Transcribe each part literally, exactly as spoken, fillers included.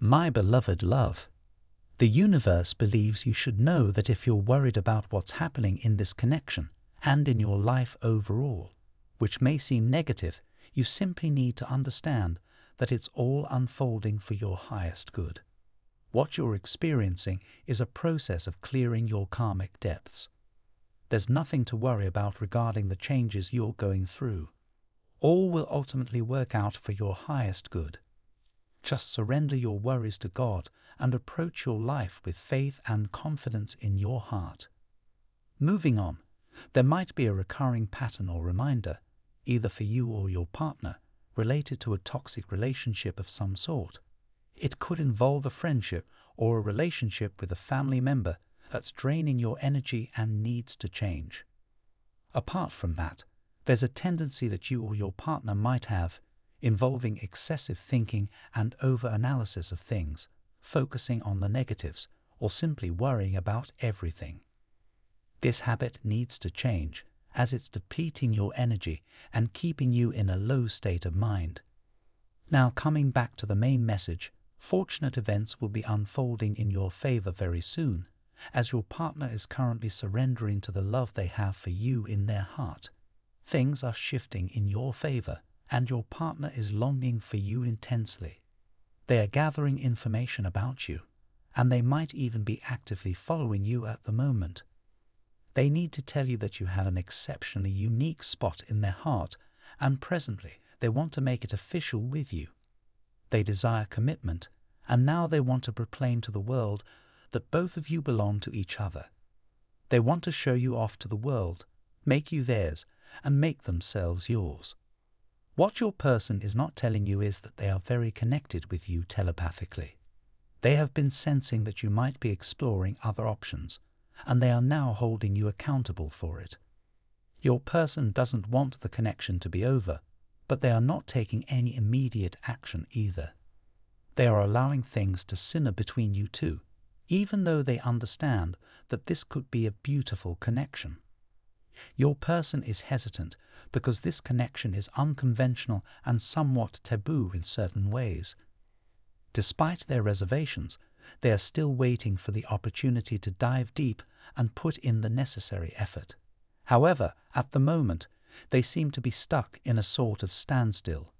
My beloved love, the universe believes you should know that if you're worried about what's happening in this connection and in your life overall, which may seem negative, you simply need to understand that it's all unfolding for your highest good. What you're experiencing is a process of clearing your karmic depths. There's nothing to worry about regarding the changes you're going through. All will ultimately work out for your highest good. Just surrender your worries to God and approach your life with faith and confidence in your heart. Moving on, there might be a recurring pattern or reminder, either for you or your partner, related to a toxic relationship of some sort. It could involve a friendship or a relationship with a family member that's draining your energy and needs to change. Apart from that, there's a tendency that you or your partner might have, involving excessive thinking and over-analysis of things, focusing on the negatives, or simply worrying about everything. This habit needs to change, as it's depleting your energy and keeping you in a low state of mind. Now, coming back to the main message, fortunate events will be unfolding in your favor very soon, as your partner is currently surrendering to the love they have for you in their heart. Things are shifting in your favor, and your partner is longing for you intensely. They are gathering information about you, and they might even be actively following you at the moment. They need to tell you that you have an exceptionally unique spot in their heart, and presently they want to make it official with you. They desire commitment, and now they want to proclaim to the world that both of you belong to each other. They want to show you off to the world, make you theirs, and make themselves yours. What your person is not telling you is that they are very connected with you telepathically. They have been sensing that you might be exploring other options, and they are now holding you accountable for it. Your person doesn't want the connection to be over, but they are not taking any immediate action either. They are allowing things to simmer between you two, even though they understand that this could be a beautiful connection. Your person is hesitant because this connection is unconventional and somewhat taboo in certain ways. Despite their reservations, they are still waiting for the opportunity to dive deep and put in the necessary effort. However, at the moment, they seem to be stuck in a sort of standstill.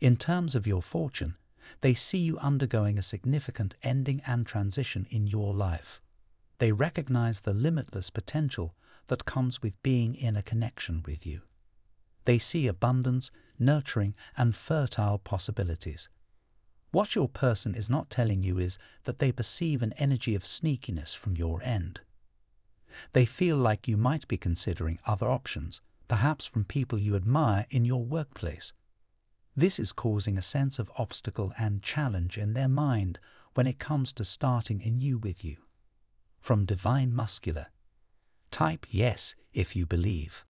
In terms of your fortune, they see you undergoing a significant ending and transition in your life. They recognize the limitless potential that comes with being in a connection with you. They see abundance, nurturing, and fertile possibilities. What your person is not telling you is that they perceive an energy of sneakiness from your end. They feel like you might be considering other options, perhaps from people you admire in your workplace. This is causing a sense of obstacle and challenge in their mind when it comes to starting anew with you. From Divine Masculine. Type yes if you believe.